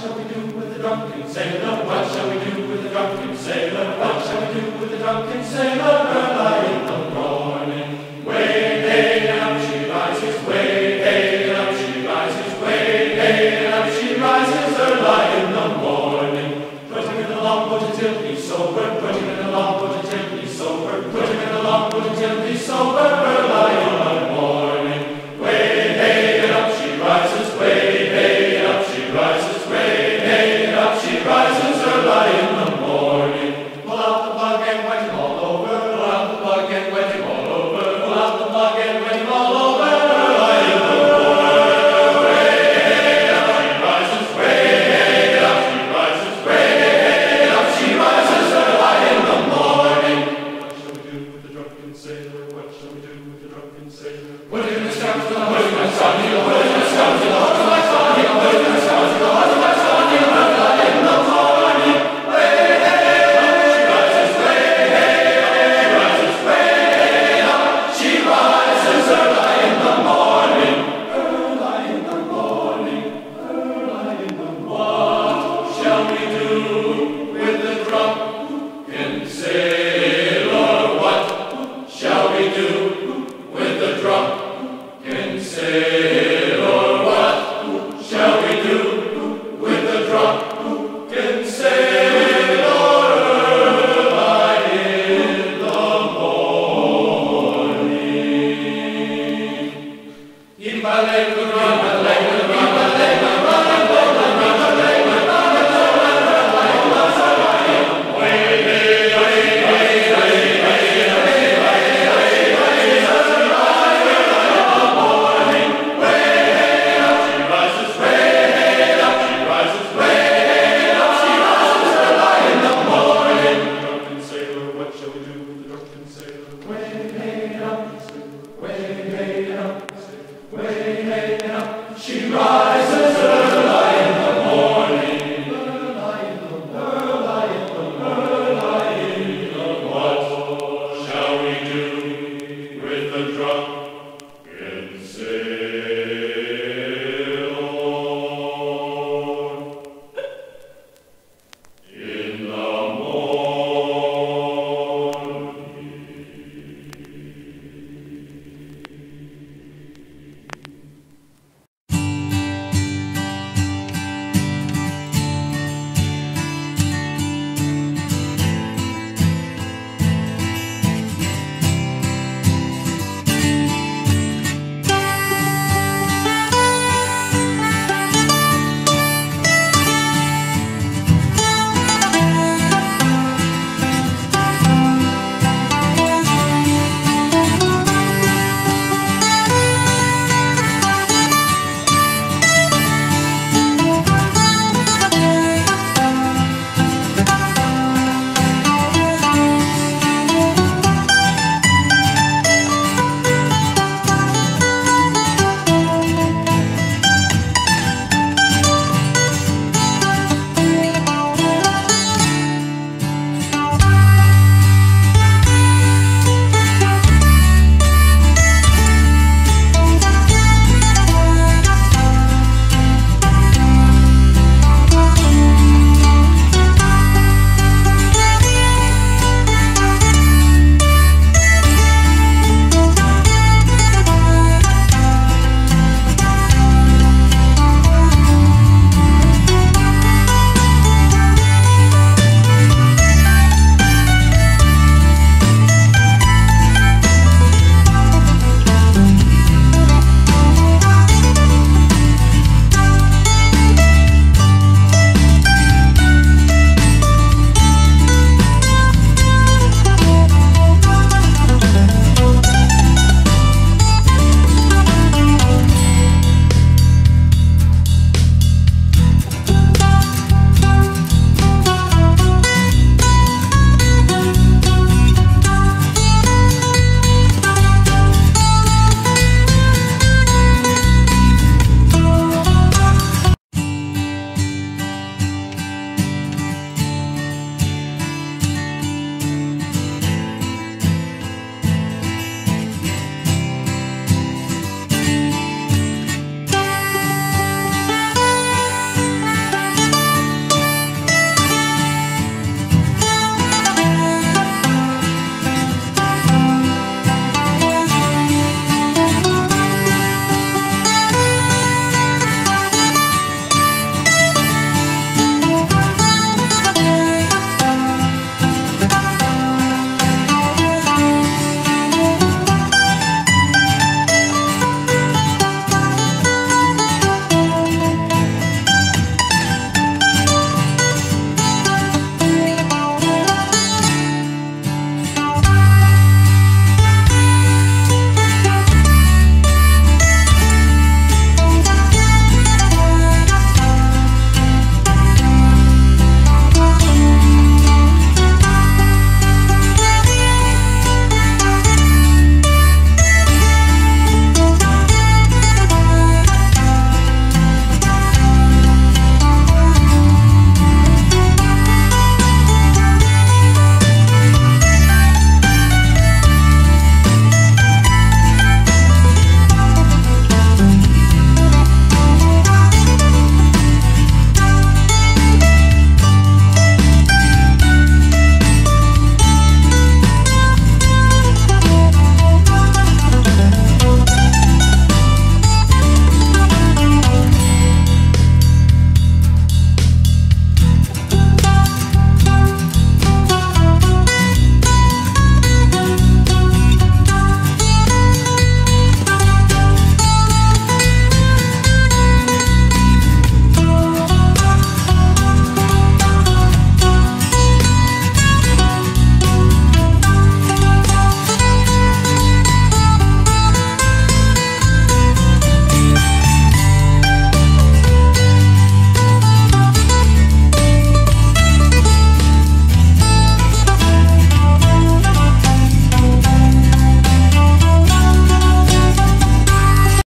shall we do with the drunken sailor? What shall we do with the drunken sailor?